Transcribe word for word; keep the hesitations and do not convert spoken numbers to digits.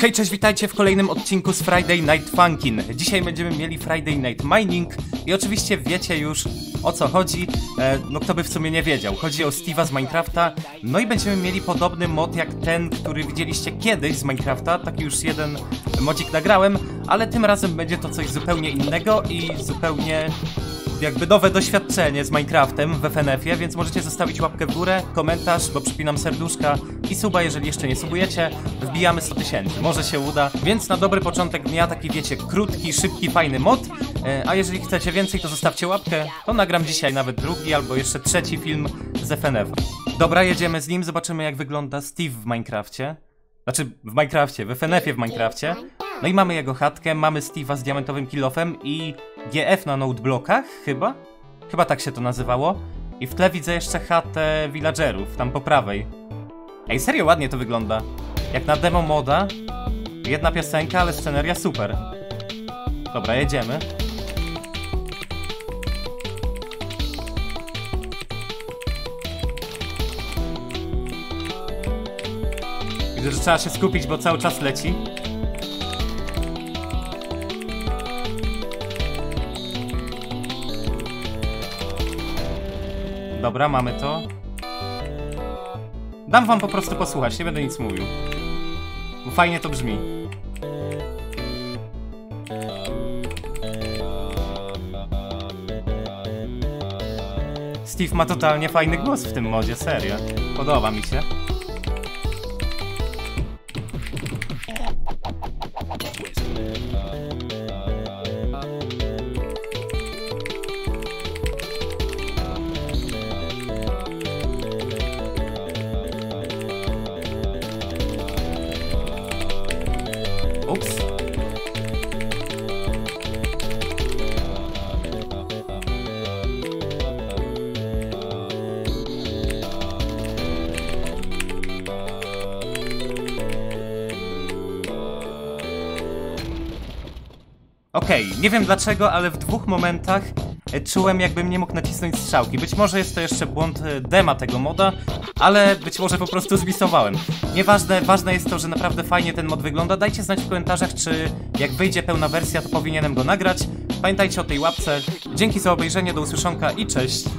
Hej, cześć, witajcie w kolejnym odcinku z Friday Night Funkin. Dzisiaj będziemy mieli Friday Night Mining i oczywiście wiecie już, o co chodzi, e, no kto by w sumie nie wiedział. Chodzi o Steve'a z Minecrafta, no i będziemy mieli podobny mod jak ten, który widzieliście kiedyś z Minecrafta. Taki już jeden modzik nagrałem, ale tym razem będzie to coś zupełnie innego i zupełnie jakby nowe doświadczenie z Minecraftem w F N F ie, więc możecie zostawić łapkę w górę, komentarz, bo przypinam serduszka i suba, jeżeli jeszcze nie subujecie. Wbijamy sto tysięcy, może się uda. Więc na dobry początek dnia taki, wiecie, krótki, szybki, fajny mod. A jeżeli chcecie więcej, to zostawcie łapkę, to nagram dzisiaj nawet drugi albo jeszcze trzeci film z F N F a. Dobra, jedziemy z nim, zobaczymy jak wygląda Steve w Minecrafcie. Znaczy w Minecrafcie, w F N F ie w Minecrafcie. No i mamy jego chatkę, mamy Steve'a z diamentowym kilofem i G F na nodeblokach, chyba? Chyba tak się to nazywało. I w tle widzę jeszcze chatę villagerów, tam po prawej. Ej, serio ładnie to wygląda. Jak na demo moda. Jedna piosenka, ale sceneria super. Dobra, jedziemy. Widzę, że trzeba się skupić, bo cały czas leci. Dobra, mamy to. Dam wam po prostu posłuchać, nie będę nic mówił. Bo fajnie to brzmi. Steve ma totalnie fajny głos w tym modzie, serio. Podoba mi się. Okej, okay, nie wiem dlaczego, ale w dwóch momentach czułem, jakbym nie mógł nacisnąć strzałki. Być może jest to jeszcze błąd dema tego moda, ale być może po prostu zmisowałem. Nieważne, ważne jest to, że naprawdę fajnie ten mod wygląda. Dajcie znać w komentarzach, czy jak wyjdzie pełna wersja, to powinienem go nagrać. Pamiętajcie o tej łapce. Dzięki za obejrzenie, do usłyszonka i cześć!